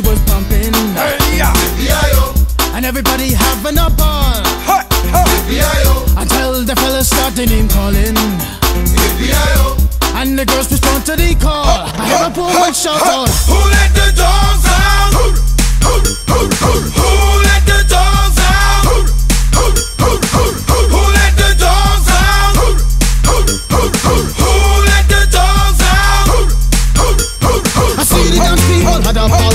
party was pumping. And everybody having a ball until the fellas started name calling, and the girls respond to the call. I hear a poor man shout out, "Who let the dogs out? Who